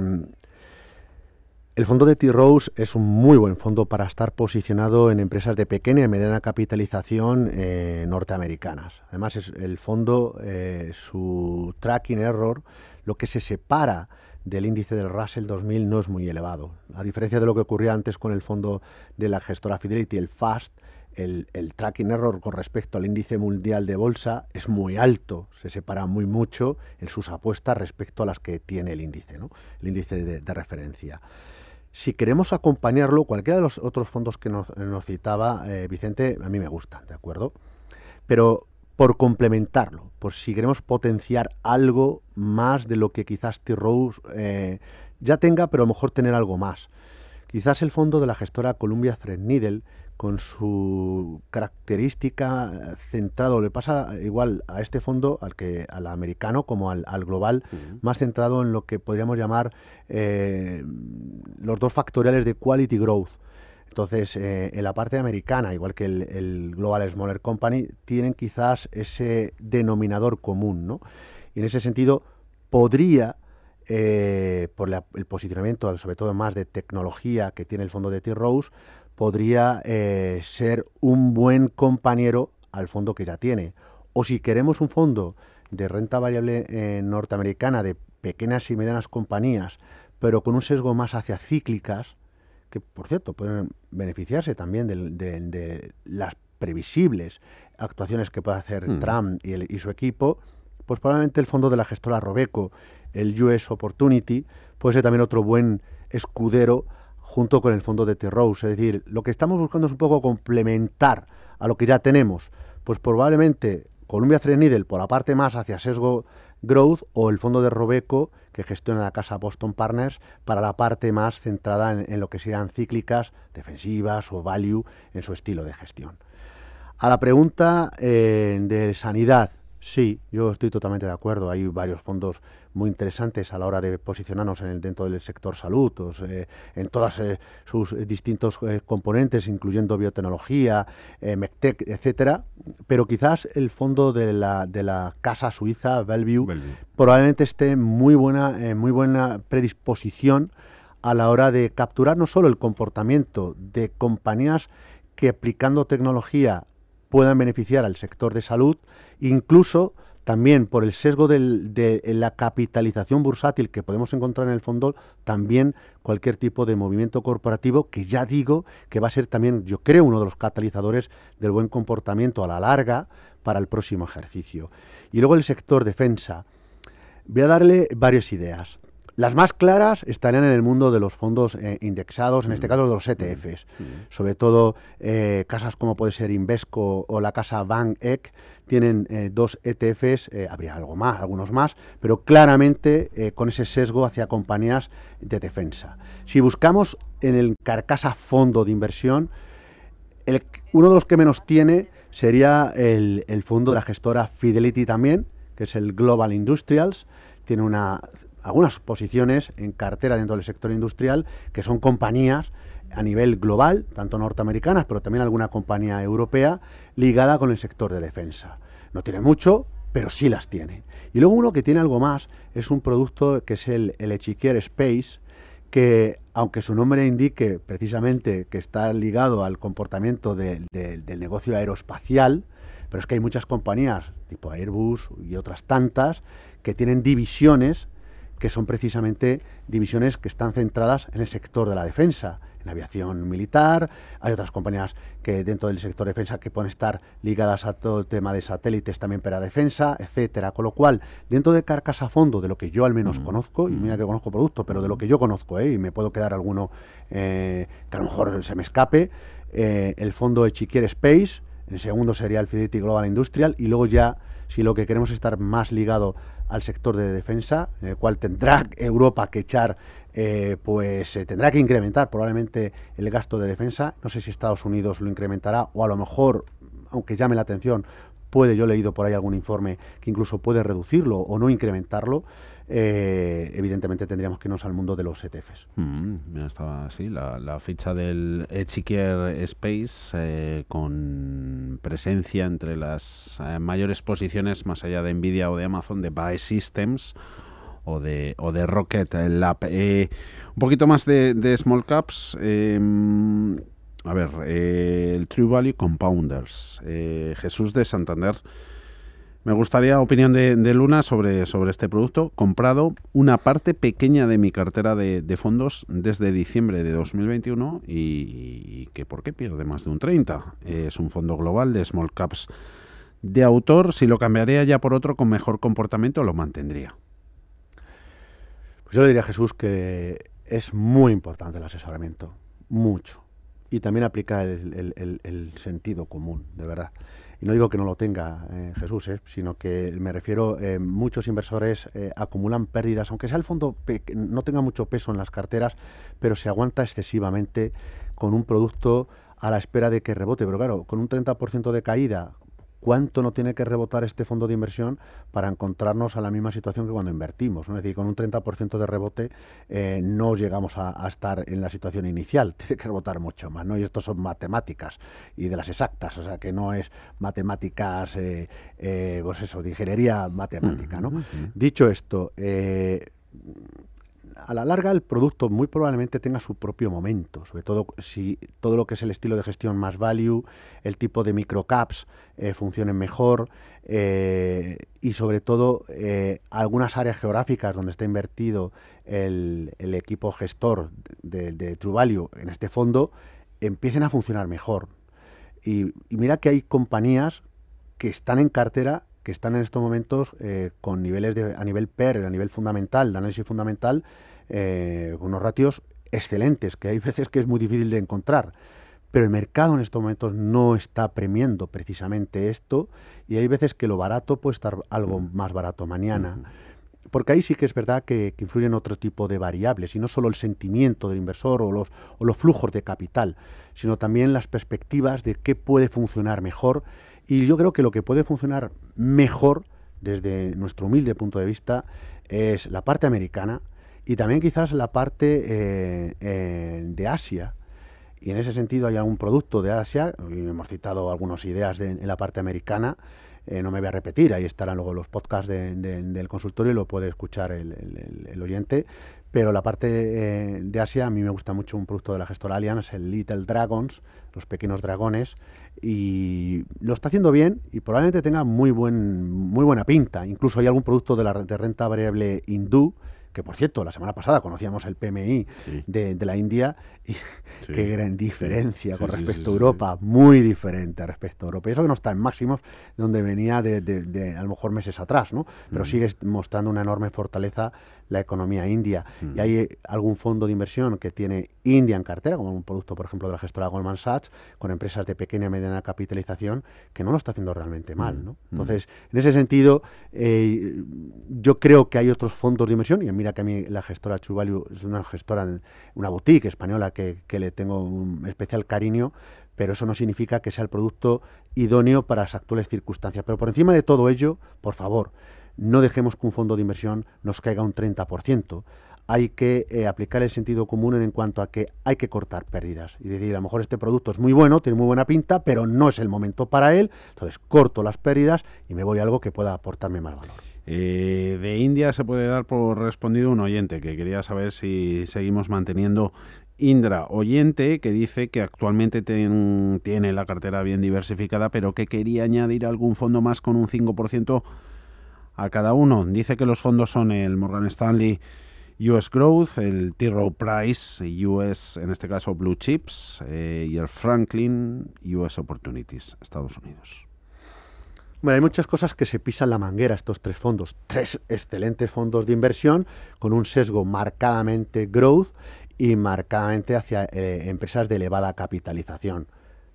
El fondo de T. Rowe es un muy buen fondo para estar posicionado en empresas de pequeña y mediana capitalización eh, norteamericanas. Además, es el fondo, eh, su tracking error, lo que se separa del índice del Russell dos mil, no es muy elevado. A diferencia de lo que ocurría antes con el fondo de la gestora Fidelity, el Fast, el, el tracking error con respecto al índice mundial de bolsa es muy alto, se separa muy mucho en sus apuestas respecto a las que tiene el índice, ¿no? El índice de, de referencia. Si queremos acompañarlo, cualquiera de los otros fondos que nos, nos citaba eh, Vicente, a mí me gustan, ¿de acuerdo? Pero por complementarlo, por si queremos potenciar algo más de lo que quizás T. Rowe eh, ya tenga, pero a lo mejor tener algo más. Quizás el fondo de la gestora Columbia Threadneedle, con su característica centrado, le pasa igual a este fondo, al que al americano como al, al global, uh-huh. más centrado en lo que podríamos llamar eh, los dos factoriales de quality growth. Entonces, eh, en la parte americana, igual que el, el Global Smaller Company, tienen quizás ese denominador común, ¿no? Y en ese sentido, podría, eh, por la, el posicionamiento, sobre todo más de tecnología que tiene el fondo de T. Rowe, podría eh, ser un buen compañero al fondo que ya tiene. O si queremos un fondo de renta variable eh, norteamericana de pequeñas y medianas compañías, pero con un sesgo más hacia cíclicas, que por cierto pueden beneficiarse también de, de, de las previsibles actuaciones que puede hacer mm. Trump y, el, y su equipo, pues probablemente el fondo de la gestora Robeco, el U S Opportunity, puede ser también otro buen escudero junto con el fondo de T. Rowe. Es decir, lo que estamos buscando es un poco complementar a lo que ya tenemos. Pues probablemente Columbia Threadneedle por la parte más hacia sesgo growth o el fondo de Robeco, que gestiona la casa Boston Partners, para la parte más centrada en, en lo que serían cíclicas, defensivas o value en su estilo de gestión. A la pregunta eh, de sanidad, sí, yo estoy totalmente de acuerdo. Hay varios fondos muy interesantes a la hora de posicionarnos en el, dentro del sector salud, o sea, en todos eh, sus distintos eh, componentes, incluyendo biotecnología, eh, MedTech, etcétera. Pero quizás el fondo de la, de la casa suiza, Bellevue, Bellevue, probablemente esté muy buena, eh, muy buena predisposición a la hora de capturar no solo el comportamiento de compañías que aplicando tecnología puedan beneficiar al sector de salud, incluso también por el sesgo del, de la capitalización bursátil que podemos encontrar en el fondo, también cualquier tipo de movimiento corporativo, que ya digo que va a ser también, yo creo, uno de los catalizadores del buen comportamiento a la larga para el próximo ejercicio. Y luego el sector defensa. Voy a darle varias ideas. Las más claras estarían en el mundo de los fondos eh, indexados, en mm. este caso de los E T Fs. Mm. Sobre todo eh, casas como puede ser Invesco o la casa Bank E C tienen eh, dos E T Fs, eh, habría algo más, algunos más, pero claramente eh, con ese sesgo hacia compañías de defensa. Si buscamos en el carcasa fondo de inversión, el, uno de los que menos tiene sería el, el fondo de la gestora Fidelity también, que es el Global Industrials. Tiene una... algunas posiciones en cartera dentro del sector industrial, que son compañías a nivel global, tanto norteamericanas, pero también alguna compañía europea, ligada con el sector de defensa. No tiene mucho, pero sí las tiene. Y luego uno que tiene algo más es un producto que es el, el Echiquier Space, que aunque su nombre indique precisamente que está ligado al comportamiento de, de, del negocio aeroespacial, pero es que hay muchas compañías, tipo Airbus y otras tantas, que tienen divisiones que son precisamente divisiones que están centradas en el sector de la defensa, en aviación militar. Hay otras compañías que dentro del sector de defensa que pueden estar ligadas a todo el tema de satélites también para defensa, etcétera. Con lo cual, dentro de carcasa fondo, de lo que yo al menos mm. conozco, y mira que conozco productos, pero de lo que yo conozco, ¿eh? y me puedo quedar alguno eh, que a lo mejor se me escape, eh, el fondo Echiquier Space, el segundo sería el Fidelity Global Industrial, y luego ya, si lo que queremos es estar más ligado al sector de defensa, en el cual tendrá Europa que echar, eh, pues eh, tendrá que incrementar probablemente el gasto de defensa. No sé si Estados Unidos lo incrementará o a lo mejor, aunque llame la atención, puede, yo he leído por ahí algún informe que incluso puede reducirlo o no incrementarlo. Eh, evidentemente tendríamos que irnos al mundo de los E T Fs. Mm, mira, estaba así, la, la ficha del Echiquier Space eh, con presencia entre las eh, mayores posiciones, más allá de NVIDIA o de Amazon, de Buy Systems o de, o de Rocket Lab. Eh, un poquito más de, de Small Caps. Eh, a ver, eh, el True Value Compounders. Eh, Jesús de Santander. Me gustaría opinión de, de Luna sobre, sobre este producto. Comprado una parte pequeña de mi cartera de, de fondos desde diciembre de dos mil veintiuno y, y que por qué pierde más de un treinta por ciento. Es un fondo global de small caps de autor. Si lo cambiaría ya por otro con mejor comportamiento, lo mantendría. Pues yo le diría a Jesús que es muy importante el asesoramiento, mucho. Y también aplica el, el, el, el sentido común, de verdad. Y no digo que no lo tenga eh, Jesús, eh, sino que me refiero, eh, muchos inversores eh, acumulan pérdidas, aunque sea el fondo no tenga mucho peso en las carteras, pero se aguanta excesivamente con un producto a la espera de que rebote. Pero claro, con un treinta por ciento de caída, ¿cuánto no tiene que rebotar este fondo de inversión para encontrarnos a la misma situación que cuando invertimos, ¿no? Es decir, con un treinta por ciento de rebote eh, no llegamos a, a estar en la situación inicial, tiene que rebotar mucho más, ¿no? Y esto son matemáticas y de las exactas, o sea, que no es matemáticas, eh, eh, pues eso, de ingeniería matemática, ¿no? Mm-hmm. Dicho esto, eh, a la larga el producto muy probablemente tenga su propio momento, sobre todo si todo lo que es el estilo de gestión más value, el tipo de microcaps eh, funcionen mejor eh, y sobre todo eh, algunas áreas geográficas donde está invertido el, el equipo gestor de, de True Value en este fondo empiecen a funcionar mejor. Y, y mira que hay compañías que están en cartera que están en estos momentos eh, con niveles de, a nivel P E R, a nivel fundamental, de análisis fundamental, eh, con unos ratios excelentes, que hay veces que es muy difícil de encontrar. Pero el mercado en estos momentos no está premiando precisamente esto y hay veces que lo barato puede estar algo más barato mañana. Uh-huh. Porque ahí sí que es verdad que, que influyen otro tipo de variables y no solo el sentimiento del inversor o los, o los flujos de capital, sino también las perspectivas de qué puede funcionar mejor. Y yo creo que lo que puede funcionar mejor, desde nuestro humilde punto de vista, es la parte americana y también quizás la parte eh, eh, de Asia. Y en ese sentido hay algún producto de Asia, y hemos citado algunas ideas de, en la parte americana, eh, no me voy a repetir, ahí estarán luego los podcasts de, de, del consultorio y lo puede escuchar el, el, el oyente. Pero la parte eh, de Asia, a mí me gusta mucho un producto de la gestora Allianz, el Little Dragons, los pequeños dragones, y lo está haciendo bien y probablemente tenga muy buen muy buena pinta. Incluso hay algún producto de la de renta variable hindú, que por cierto, la semana pasada conocíamos el P M I sí. de, de la India, y sí. qué gran diferencia sí, con sí, respecto sí, sí, a Europa, sí. muy diferente respecto a Europa. Y eso que no está en máximos donde venía de, de, de a lo mejor meses atrás, ¿no? Pero mm. sigue mostrando una enorme fortaleza la economía india. Mm. Y hay algún fondo de inversión que tiene India en cartera, como un producto, por ejemplo, de la gestora Goldman Sachs, con empresas de pequeña y mediana capitalización, que no lo está haciendo realmente mal, ¿no? Entonces, en ese sentido, eh, yo creo que hay otros fondos de inversión, y mira que a mí la gestora True Value es una gestora, una boutique española que, que le tengo un especial cariño, pero eso no significa que sea el producto idóneo para las actuales circunstancias. Pero por encima de todo ello, por favor, no dejemos que un fondo de inversión nos caiga un treinta por ciento. Hay que eh, aplicar el sentido común en cuanto a que hay que cortar pérdidas. Y decir, a lo mejor este producto es muy bueno, tiene muy buena pinta, pero no es el momento para él. Entonces, corto las pérdidas y me voy a algo que pueda aportarme más valor. Eh, de India se puede dar por respondido un oyente que quería saber si seguimos manteniendo Indra, oyente, que dice que actualmente ten, tiene la cartera bien diversificada, pero que quería añadir algún fondo más con un cinco por ciento a cada uno. Dice que los fondos son el Morgan Stanley U S Growth, el T. Rowe Price U S, en este caso Blue Chips, eh, y el Franklin U S Opportunities, Estados Unidos. Bueno, hay muchas cosas que se pisan la manguera estos tres fondos. Tres excelentes fondos de inversión con un sesgo marcadamente growth y marcadamente hacia eh, empresas de elevada capitalización.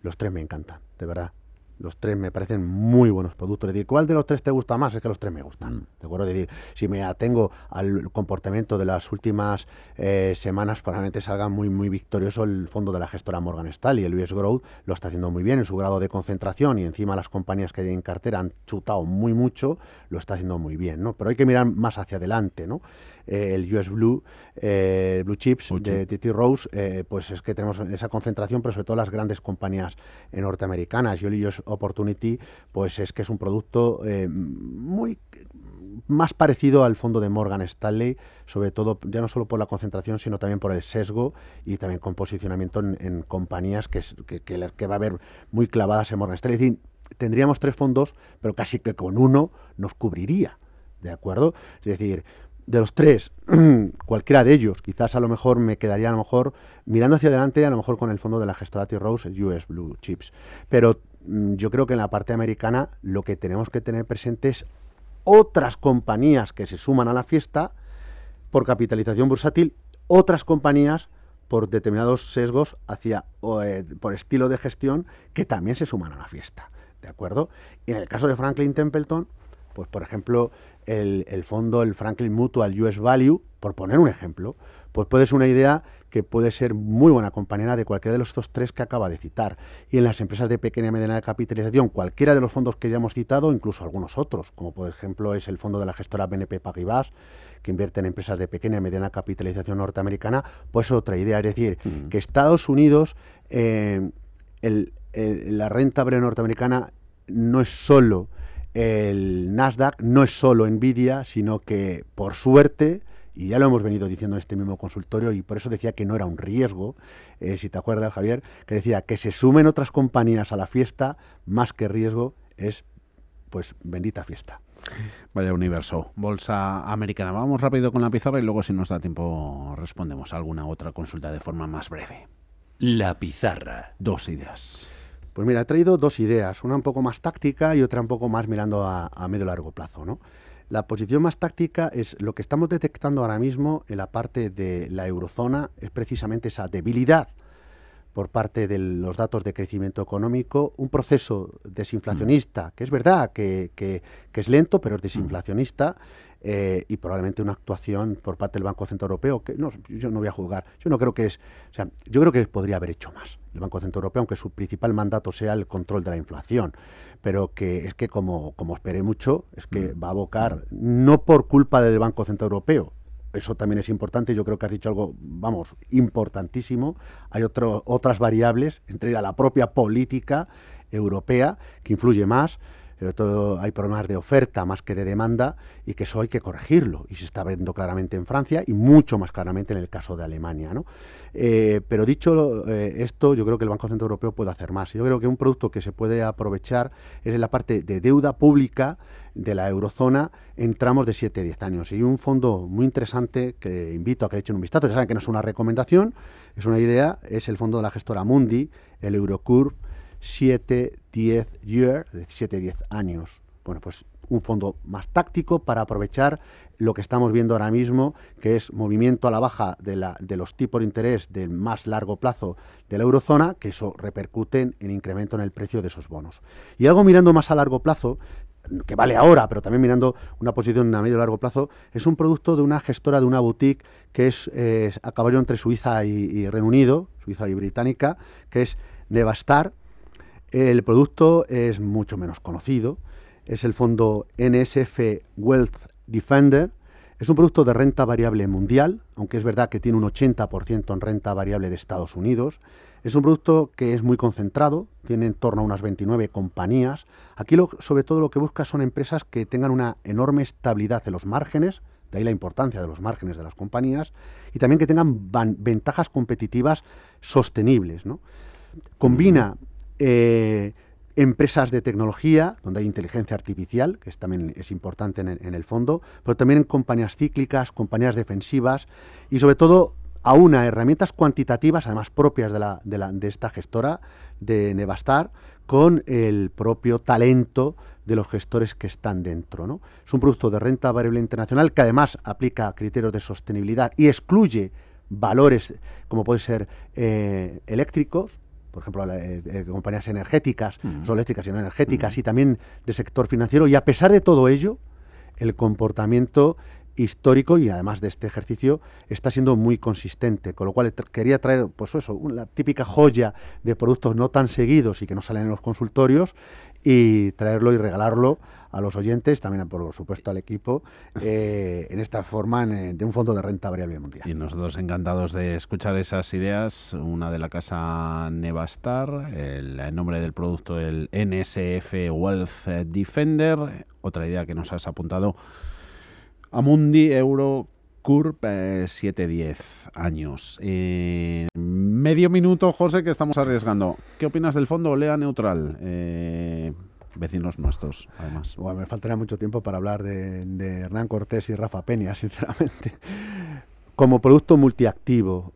Los tres me encantan, de verdad. Los tres me parecen muy buenos productos. Es decir, ¿cuál de los tres te gusta más? Es que los tres me gustan. Mm. ¿De acuerdo? Es decir, si me atengo al comportamiento de las últimas eh, semanas, probablemente salga muy, muy victorioso el fondo de la gestora Morgan Stanley. El U S Growth lo está haciendo muy bien en su grado de concentración y encima las compañías que hay en cartera han chutado muy mucho, lo está haciendo muy bien, ¿no? Pero hay que mirar más hacia adelante, ¿no? Eh, el U S Blue, eh, Blue Chips Blue de, de T. Rowe, eh, pues es que tenemos esa concentración, pero sobre todo las grandes compañías norteamericanas. Y el U S Opportunity, pues es que es un producto eh, muy más parecido al fondo de Morgan Stanley, sobre todo ya no solo por la concentración, sino también por el sesgo y también con posicionamiento en, en compañías que, que, que, que va a haber muy clavadas en Morgan Stanley. Es decir, tendríamos tres fondos, pero casi que con uno nos cubriría, ¿de acuerdo? Es decir, de los tres, cualquiera de ellos, quizás a lo mejor me quedaría a lo mejor mirando hacia adelante, a lo mejor con el fondo de la gestora T. Rowe, el U S Blue Chips. Pero yo creo que en la parte americana lo que tenemos que tener presente es otras compañías que se suman a la fiesta por capitalización bursátil, otras compañías por determinados sesgos hacia o, eh, por estilo de gestión que también se suman a la fiesta, ¿de acuerdo? Y en el caso de Franklin Templeton, pues por ejemplo, El, el fondo, el Franklin Mutual U S Value, por poner un ejemplo, pues puede ser una idea que puede ser muy buena compañera de cualquiera de los dos tres que acaba de citar. Y en las empresas de pequeña y mediana capitalización, cualquiera de los fondos que ya hemos citado, incluso algunos otros, como por ejemplo es el fondo de la gestora B N P Paribas, que invierte en empresas de pequeña y mediana capitalización norteamericana, pues otra idea. Es decir, mm. que Estados Unidos, eh, el, el, la rentable norteamericana no es solo el Nasdaq, no es solo NVIDIA, sino que, por suerte, y ya lo hemos venido diciendo en este mismo consultorio, y por eso decía que no era un riesgo, eh, si te acuerdas, Javier, que decía que se sumen otras compañías a la fiesta, más que riesgo, es, pues, bendita fiesta. Vaya universo. Bolsa americana. Vamos rápido con la pizarra y luego, si nos da tiempo, respondemos a alguna otra consulta de forma más breve. La pizarra. Dos ideas. Pues mira, he traído dos ideas, una un poco más táctica y otra un poco más mirando a, a medio largo plazo, ¿no? La posición más táctica es lo que estamos detectando ahora mismo en la parte de la eurozona, es precisamente esa debilidad por parte de los datos de crecimiento económico, un proceso desinflacionista, que es verdad que, que, que es lento, pero es desinflacionista, eh, y probablemente una actuación por parte del Banco Central Europeo, que no, yo no voy a juzgar, yo no creo que es, o sea, yo creo que podría haber hecho más el Banco Central Europeo, aunque su principal mandato sea el control de la inflación, pero que es que como, como esperé mucho, es que va a abocar, no por culpa del Banco Central Europeo, eso también es importante, yo creo que has dicho algo, vamos, importantísimo. Hay otro, otras variables, entre la propia política europea, que influye más, sobre todo hay problemas de oferta más que de demanda, y que eso hay que corregirlo, y se está viendo claramente en Francia, y mucho más claramente en el caso de Alemania, ¿no? Eh, pero dicho eh, esto, yo creo que el Banco Central Europeo puede hacer más. Yo creo que un producto que se puede aprovechar es en la parte de deuda pública de la eurozona en tramos de siete a diez años. Y un fondo muy interesante que invito a que le echen un vistazo, ya saben que no es una recomendación, es una idea, es el fondo de la gestora Mundi, el Eurocurve siete diez year, de siete a diez años. Bueno, pues un fondo más táctico para aprovechar lo que estamos viendo ahora mismo, que es movimiento a la baja de, la, de los tipos de interés del más largo plazo de la eurozona, que eso repercute en, en incremento en el precio de esos bonos. Y algo mirando más a largo plazo, que vale ahora, pero también mirando una posición a medio y largo plazo, es un producto de una gestora de una boutique que es eh, a caballo entre Suiza y, y Reino Unido, Suiza y Británica, que es Nevastar. El producto es mucho menos conocido, es el fondo N S F Wealth Defender. Es un producto de renta variable mundial, aunque es verdad que tiene un ochenta por ciento en renta variable de Estados Unidos. Es un producto que es muy concentrado, tiene en torno a unas veintinueve compañías. Aquí lo, sobre todo lo que busca son empresas que tengan una enorme estabilidad en los márgenes, de ahí la importancia de los márgenes de las compañías, y también que tengan van, ventajas competitivas sostenibles, ¿no? Combina eh, empresas de tecnología, donde hay inteligencia artificial, que es, también es importante en el, en el fondo, pero también en compañías cíclicas, compañías defensivas y sobre todo aúna una herramientas cuantitativas, además propias de, la, de, la, de esta gestora de Nevastar, con el propio talento de los gestores que están dentro, ¿no? Es un producto de renta variable internacional que además aplica criterios de sostenibilidad y excluye valores como pueden ser eh, eléctricos, por ejemplo, eh, eh, compañías energéticas, uh-huh. no eléctricas sino energéticas, uh-huh. y también de sector financiero, y a pesar de todo ello, el comportamiento histórico y además de este ejercicio está siendo muy consistente, con lo cual quería traer, pues eso, una típica joya de productos no tan seguidos y que no salen en los consultorios, y traerlo y regalarlo a los oyentes, también por supuesto al equipo, eh, en esta forma en, de un fondo de renta variable mundial. Y nosotros encantados de escuchar esas ideas, una de la casa Nevastar, el, el nombre del producto el N S F Wealth Defender, otra idea que nos has apuntado, a Mundi Eurocurve, eh, siete diez años. Eh, medio minuto, José, que estamos arriesgando. ¿Qué opinas del fondo Olea Neutral? Eh, vecinos nuestros, además. Bueno, me faltaría mucho tiempo para hablar de, de Hernán Cortés y Rafa Peña, sinceramente. Como producto multiactivo,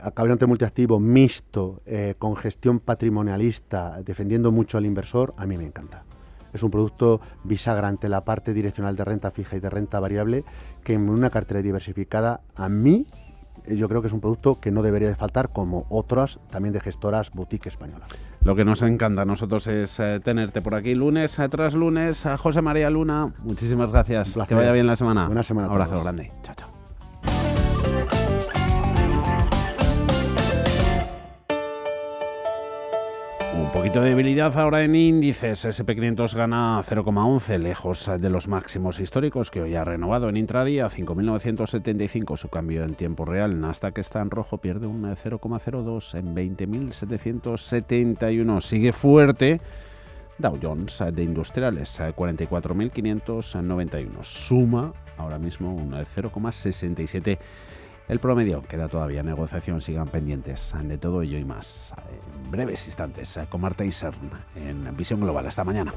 acabante multiactivo, mixto, eh, con gestión patrimonialista, defendiendo mucho al inversor, a mí me encanta. Es un producto bisagra ante la parte direccional de renta fija y de renta variable, que en una cartera diversificada, a mí, yo creo que es un producto que no debería de faltar, como otras también de gestoras boutique españolas. Lo que nos encanta a nosotros es eh, tenerte por aquí lunes tras lunes. A José Mía Luna, muchísimas gracias. Que vaya bien la semana. Buena semana. Un abrazo grande. Chao, chao. Un poquito de debilidad ahora en índices. S and P quinientos gana cero coma once, lejos de los máximos históricos que hoy ha renovado en intradía, cinco mil novecientos setenta y cinco su cambio en tiempo real. Nasdaq está en rojo, pierde un cero coma cero dos en veinte mil setecientos setenta y uno. Sigue fuerte Dow Jones de industriales, cuarenta y cuatro mil quinientos noventa y uno. Suma ahora mismo un cero coma sesenta y siete. El promedio, queda todavía negociación, sigan pendientes de todo ello y más en breves instantes con Marta Isern en Visión Global. Hasta mañana.